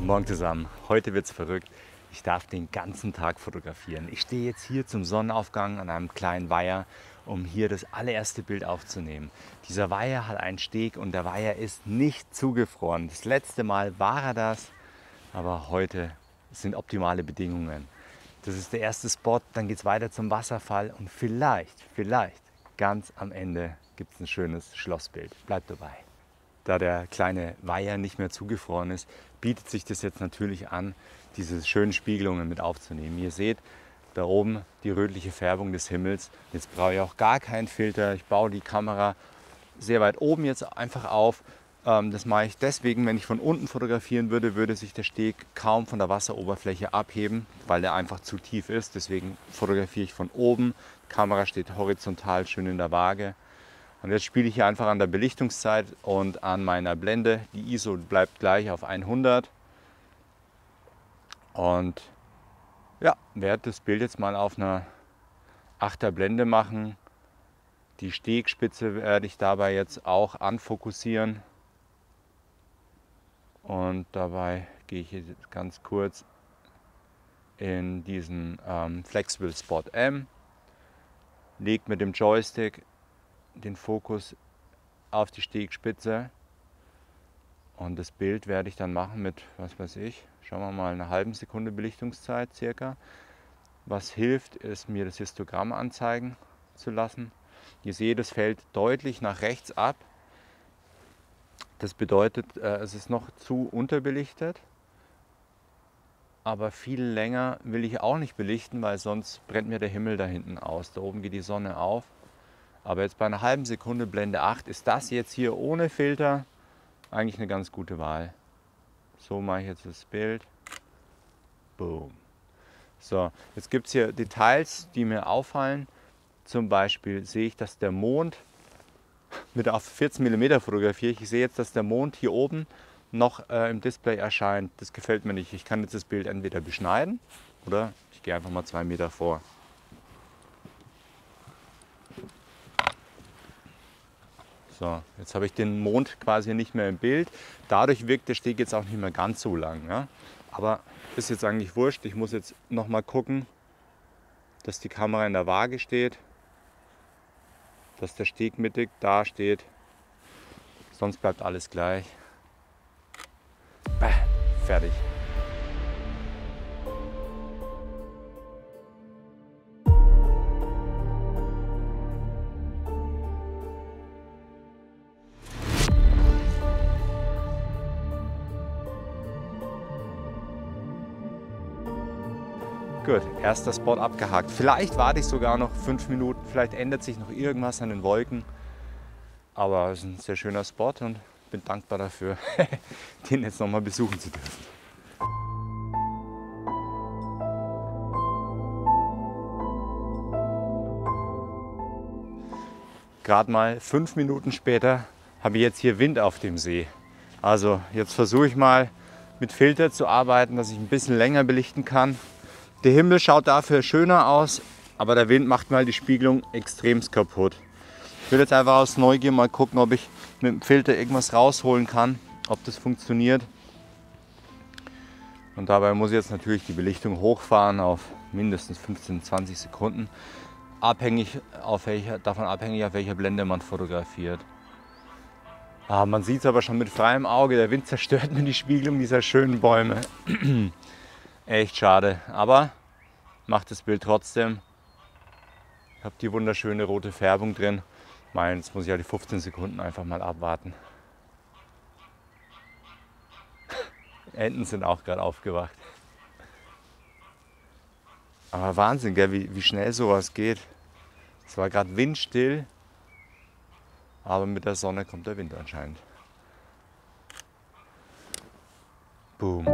Guten Morgen zusammen. Heute wird's verrückt. Ich darf den ganzen Tag fotografieren. Ich stehe jetzt hier zum Sonnenaufgang an einem kleinen Weiher, um hier das allererste Bild aufzunehmen. Dieser Weiher hat einen Steg und der Weiher ist nicht zugefroren. Das letzte Mal war er das, aber heute sind optimale Bedingungen. Das ist der erste Spot, dann geht es weiter zum Wasserfall und vielleicht, ganz am Ende gibt es ein schönes Schlossbild. Bleibt dabei. Da der kleine Weiher nicht mehr zugefroren ist, bietet sich das jetzt natürlich an, diese schönen Spiegelungen mit aufzunehmen. Ihr seht da oben die rötliche Färbung des Himmels. Jetzt brauche ich auch gar keinen Filter. Ich baue die Kamera sehr weit oben jetzt einfach auf. Das mache ich deswegen, wenn ich von unten fotografieren würde, würde sich der Steg kaum von der Wasseroberfläche abheben, weil der einfach zu tief ist. Deswegen fotografiere ich von oben. Die Kamera steht horizontal schön in der Waage. Und jetzt spiele ich hier einfach an der Belichtungszeit und an meiner Blende. Die ISO bleibt gleich auf 100. Und ja, werde das Bild jetzt mal auf einer 8er Blende machen. Die Stegspitze werde ich dabei jetzt auch anfokussieren. Und dabei gehe ich jetzt ganz kurz in diesen Flexible Spot M. Lege mit dem Joystick den Fokus auf die Stegspitze und das Bild werde ich dann machen mit, was weiß ich, schauen wir mal, einer halben Sekunde Belichtungszeit circa. Was hilft, ist mir das Histogramm anzeigen zu lassen. Ihr seht, es fällt deutlich nach rechts ab. Das bedeutet, es ist noch zu unterbelichtet, aber viel länger will ich auch nicht belichten, weil sonst brennt mir der Himmel da hinten aus. Da oben geht die Sonne auf. Aber jetzt bei einer halben Sekunde Blende 8 ist das jetzt hier ohne Filter eigentlich eine ganz gute Wahl. So mache ich jetzt das Bild. Boom. So, jetzt gibt es hier Details, die mir auffallen. Zum Beispiel sehe ich, dass der Mond, mit auf 14 mm fotografiere ich, ich sehe jetzt, dass der Mond hier oben noch im Display erscheint. Das gefällt mir nicht. Ich kann jetzt das Bild entweder beschneiden oder ich gehe einfach mal 2 Meter vor. So, jetzt habe ich den Mond quasi nicht mehr im Bild. Dadurch wirkt der Steg jetzt auch nicht mehr ganz so lang. Ja? Aber ist jetzt eigentlich wurscht. Ich muss jetzt nochmal gucken, dass die Kamera in der Waage steht. Dass der Steg mittig da steht. Sonst bleibt alles gleich. Bäh, fertig. Gut, erster Spot abgehakt. Vielleicht warte ich sogar noch 5 Minuten, vielleicht ändert sich noch irgendwas an den Wolken. Aber es ist ein sehr schöner Spot und bin dankbar dafür, den jetzt nochmal besuchen zu dürfen. Gerade mal 5 Minuten später habe ich jetzt hier Wind auf dem See. Also jetzt versuche ich mal mit Filter zu arbeiten, dass ich ein bisschen länger belichten kann. Der Himmel schaut dafür schöner aus, aber der Wind macht mir halt die Spiegelung extremst kaputt. Ich will jetzt einfach aus Neugier mal gucken, ob ich mit dem Filter irgendwas rausholen kann, ob das funktioniert. Und dabei muss ich jetzt natürlich die Belichtung hochfahren auf mindestens 15, 20 Sekunden, davon abhängig, auf welcher Blende man fotografiert. Ah, man sieht es aber schon mit freiem Auge, der Wind zerstört mir die Spiegelung dieser schönen Bäume. Echt schade, aber macht das Bild trotzdem. Ich habe die wunderschöne rote Färbung drin. Meins muss ich ja die 15 Sekunden einfach mal abwarten. Enten sind auch gerade aufgewacht. Aber Wahnsinn, gell, wie schnell sowas geht. Es war gerade windstill, aber mit der Sonne kommt der Wind anscheinend. Boom.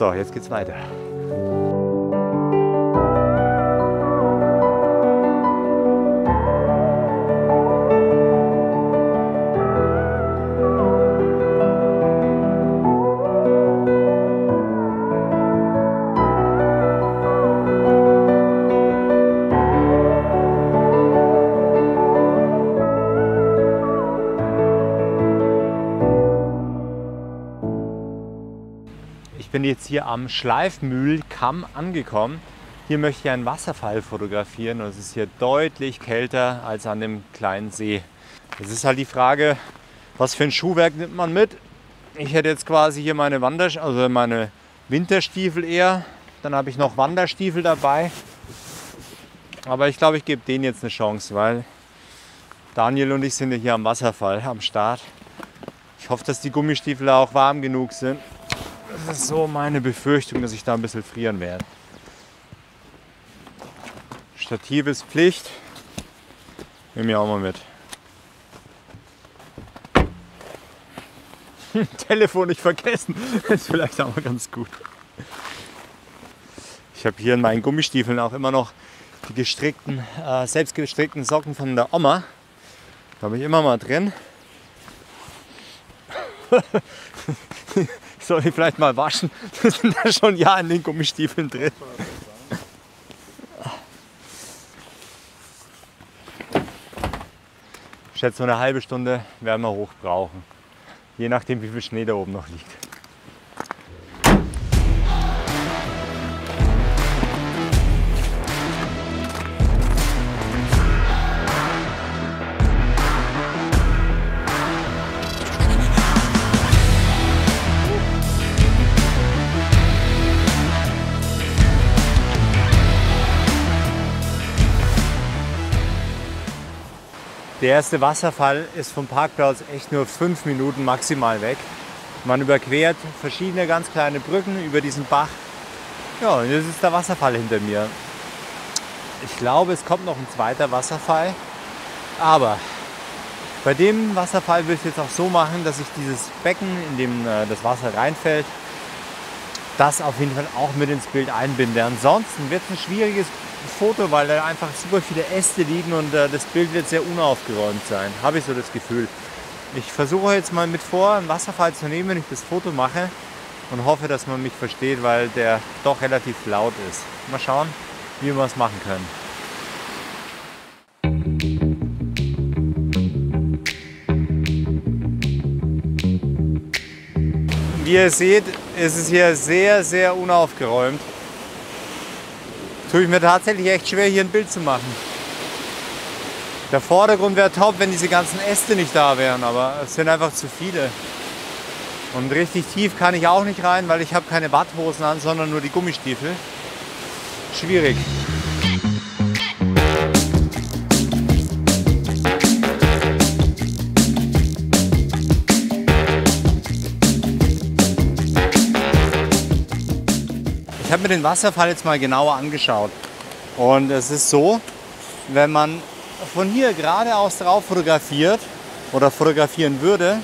So, jetzt geht's weiter. Ich bin jetzt hier am Schleifmühlkamm angekommen. Hier möchte ich einen Wasserfall fotografieren und es ist hier deutlich kälter als an dem kleinen See. Es ist halt die Frage, was für ein Schuhwerk nimmt man mit? Ich hätte jetzt quasi hier meine meine Winterstiefel eher. Dann habe ich noch Wanderstiefel dabei. Aber ich glaube, ich gebe denen jetzt eine Chance, weil Daniel und ich sind ja hier am Wasserfall am Start. Ich hoffe, dass die Gummistiefel auch warm genug sind. Das ist so meine Befürchtung, dass ich da ein bisschen frieren werde. Stativ ist Pflicht. Nehme ich auch mal mit. Telefon nicht vergessen. Ist vielleicht auch mal ganz gut. Ich habe hier in meinen Gummistiefeln auch immer noch die gestrickten, selbstgestrickten Socken von der Oma. Da habe ich immer mal drin. Soll ich vielleicht mal waschen? Das sind da schon ja in den Gummistiefeln drin. Ich schätze, so eine halbe Stunde werden wir hoch brauchen. Je nachdem, wie viel Schnee da oben noch liegt. Der erste Wasserfall ist vom Parkplatz echt nur 5 Minuten maximal weg. Man überquert verschiedene ganz kleine Brücken über diesen Bach. Ja, und jetzt ist der Wasserfall hinter mir. Ich glaube, es kommt noch ein zweiter Wasserfall. Aber bei dem Wasserfall will ich jetzt auch so machen, dass ich dieses Becken, in dem das Wasser reinfällt, das auf jeden Fall auch mit ins Bild einbinde. Ansonsten wird es ein schwieriges Foto, weil da einfach super viele Äste liegen und das Bild wird sehr unaufgeräumt sein, habe ich so das Gefühl. Ich versuche jetzt mal mit vor, einen Wasserfall zu nehmen, wenn ich das Foto mache und hoffe, dass man mich versteht, weil der doch relativ laut ist. Mal schauen, wie wir es machen können. Wie ihr seht, ist es hier sehr, sehr unaufgeräumt. Tue ich mir tatsächlich echt schwer, hier ein Bild zu machen. Der Vordergrund wäre top, wenn diese ganzen Äste nicht da wären, aber es sind einfach zu viele. Und richtig tief kann ich auch nicht rein, weil ich habe keine Watthosen an, sondern nur die Gummistiefel. Schwierig. Ich habe mir den Wasserfall jetzt mal genauer angeschaut und es ist so, wenn man von hier geradeaus drauf fotografiert oder fotografieren würde,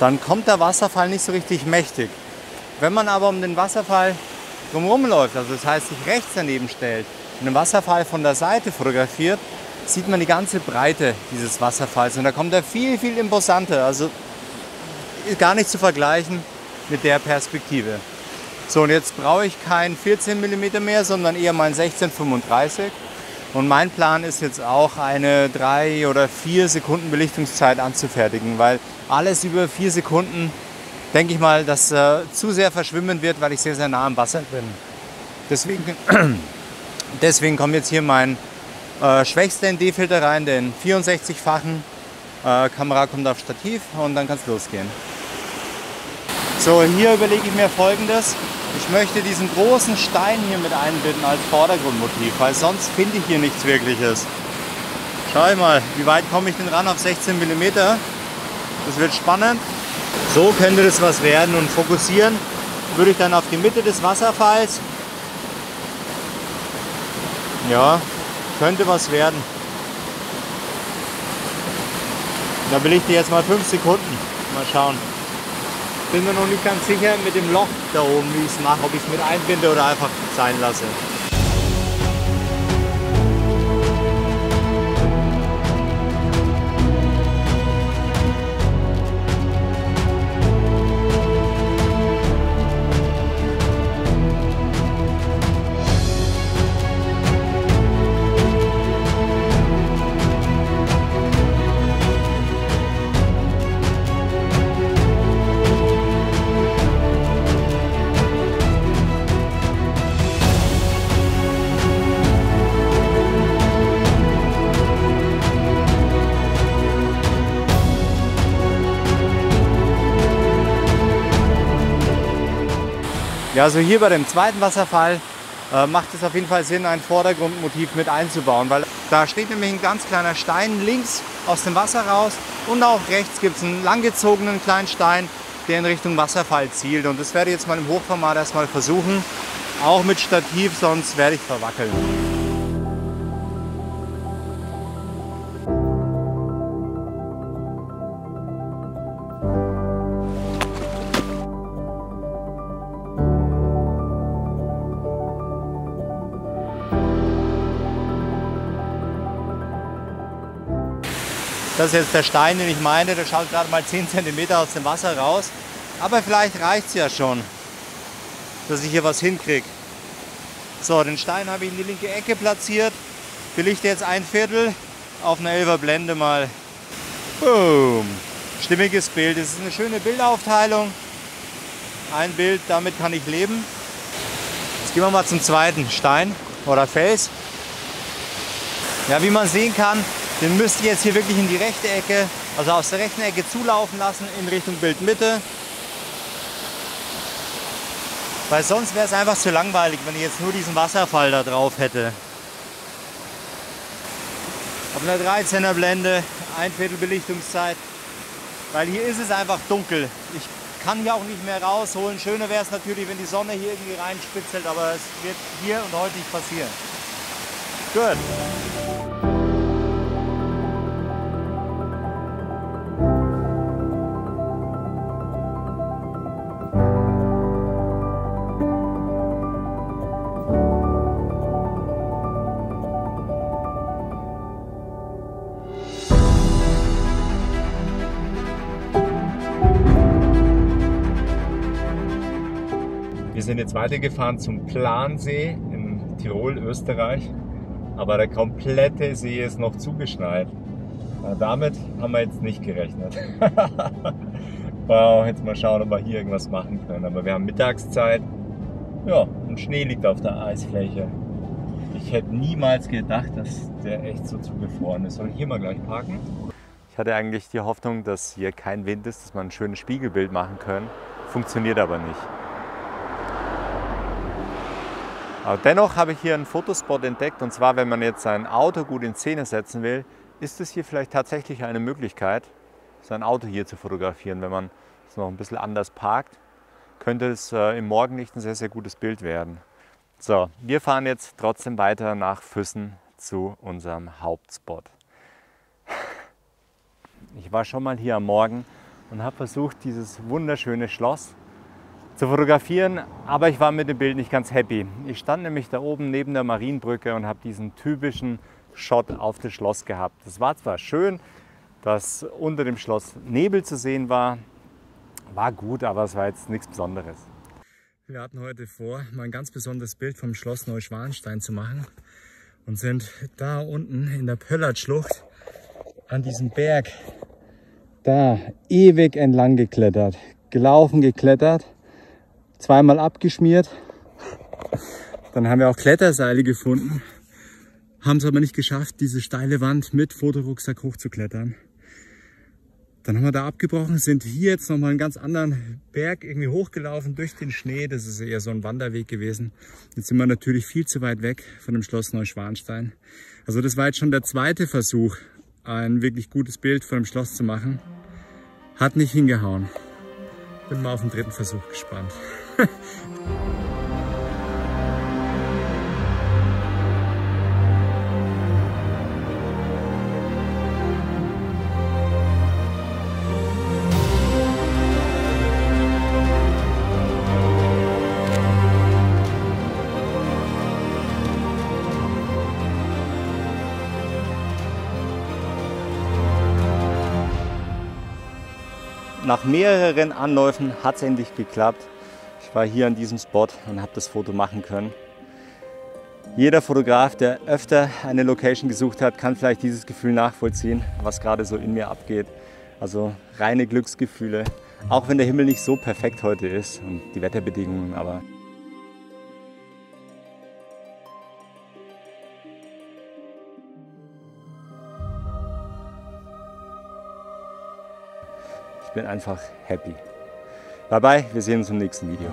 dann kommt der Wasserfall nicht so richtig mächtig. Wenn man aber um den Wasserfall drumherum läuft, also das heißt sich rechts daneben stellt und den Wasserfall von der Seite fotografiert, sieht man die ganze Breite dieses Wasserfalls und da kommt er viel, viel imposanter, also gar nicht zu vergleichen mit der Perspektive. So, und jetzt brauche ich keinen 14 mm mehr, sondern eher mein 1635. Und mein Plan ist jetzt auch, eine 3 oder 4 Sekunden Belichtungszeit anzufertigen, weil alles über 4 Sekunden, denke ich mal, das zu sehr verschwimmen wird, weil ich sehr, sehr nah am Wasser bin. Deswegen kommt jetzt hier mein schwächster ND-Filter rein, den 64-fachen. Kamera kommt auf Stativ und dann kann es losgehen. So, hier überlege ich mir Folgendes. Ich möchte diesen großen Stein hier mit einbinden als Vordergrundmotiv, weil sonst finde ich hier nichts Wirkliches. Schau mal, wie weit komme ich denn ran auf 16 mm? Das wird spannend. So könnte das was werden und fokussieren würde ich dann auf die Mitte des Wasserfalls. Ja, könnte was werden. Da belichte ich jetzt mal 5 Sekunden. Mal schauen. Bin mir noch nicht ganz sicher mit dem Loch da oben, wie ich es mache, ob ich es mit einbinde oder einfach sein lasse. Ja, also hier bei dem zweiten Wasserfall macht es auf jeden Fall Sinn, ein Vordergrundmotiv mit einzubauen, weil da steht nämlich ein ganz kleiner Stein links aus dem Wasser raus und auch rechts gibt es einen langgezogenen kleinen Stein, der in Richtung Wasserfall zielt. Und das werde ich jetzt mal im Hochformat erstmal versuchen, auch mit Stativ, sonst werde ich verwackeln. Das ist jetzt der Stein, den ich meine, der schaut gerade mal 10 cm aus dem Wasser raus. Aber vielleicht reicht es ja schon, dass ich hier was hinkriege. So, den Stein habe ich in die linke Ecke platziert. Belichte jetzt ein Viertel auf einer 11er Blende mal. Boom! Stimmiges Bild. Es ist eine schöne Bildaufteilung. Ein Bild, damit kann ich leben. Jetzt gehen wir mal zum zweiten Stein oder Fels. Ja, wie man sehen kann, den müsste ich jetzt hier wirklich in die rechte Ecke, also aus der rechten Ecke zulaufen lassen in Richtung Bildmitte. Weil sonst wäre es einfach zu langweilig, wenn ich jetzt nur diesen Wasserfall da drauf hätte. Auf einer 13er Blende, ein Viertel Belichtungszeit. Weil hier ist es einfach dunkel. Ich kann hier auch nicht mehr rausholen. Schöner wäre es natürlich, wenn die Sonne hier irgendwie reinspitzelt, aber es wird hier und heute nicht passieren. Gut. Wir sind jetzt weitergefahren zum Plansee in Tirol, Österreich, aber der komplette See ist noch zugeschneit. Damit haben wir jetzt nicht gerechnet. Wow, jetzt mal schauen, ob wir hier irgendwas machen können, aber wir haben Mittagszeit, ja, und Schnee liegt auf der Eisfläche. Ich hätte niemals gedacht, dass der echt so zugefroren ist. Soll ich hier mal gleich parken? Ich hatte eigentlich die Hoffnung, dass hier kein Wind ist, dass man ein schönes Spiegelbild machen können, funktioniert aber nicht. Aber dennoch habe ich hier einen Fotospot entdeckt, und zwar, wenn man jetzt sein Auto gut in Szene setzen will, ist es hier vielleicht tatsächlich eine Möglichkeit, sein Auto hier zu fotografieren. Wenn man es noch ein bisschen anders parkt, könnte es im Morgenlicht ein sehr, sehr gutes Bild werden. So, wir fahren jetzt trotzdem weiter nach Füssen zu unserem Hauptspot. Ich war schon mal hier am Morgen und habe versucht, dieses wunderschöne Schloss zu fotografieren, aber ich war mit dem Bild nicht ganz happy. Ich stand nämlich da oben neben der Marienbrücke und habe diesen typischen Shot auf das Schloss gehabt. Das war zwar schön, dass unter dem Schloss Nebel zu sehen war, war gut, aber es war jetzt nichts Besonderes. Wir hatten heute vor, mal ein ganz besonderes Bild vom Schloss Neuschwanstein zu machen und sind da unten in der Pöllertschlucht an diesem Berg da ewig entlang geklettert, gelaufen, geklettert. Zweimal abgeschmiert, dann haben wir auch Kletterseile gefunden, haben es aber nicht geschafft, diese steile Wand mit Fotorucksack hochzuklettern. Dann haben wir da abgebrochen, sind hier jetzt nochmal einen ganz anderen Berg irgendwie hochgelaufen durch den Schnee, das ist eher so ein Wanderweg gewesen. Jetzt sind wir natürlich viel zu weit weg von dem Schloss Neuschwanstein. Also das war jetzt schon der zweite Versuch, ein wirklich gutes Bild von dem Schloss zu machen, hat nicht hingehauen. Bin mal auf den dritten Versuch gespannt. nach mehreren Anläufen hat es endlich geklappt. Ich war hier an diesem Spot und habe das Foto machen können. Jeder Fotograf, der öfter eine Location gesucht hat, kann vielleicht dieses Gefühl nachvollziehen, was gerade so in mir abgeht. Also reine Glücksgefühle, auch wenn der Himmel nicht so perfekt heute ist und die Wetterbedingungen, aber... ich bin einfach happy. Bye bye, wir sehen uns im nächsten Video.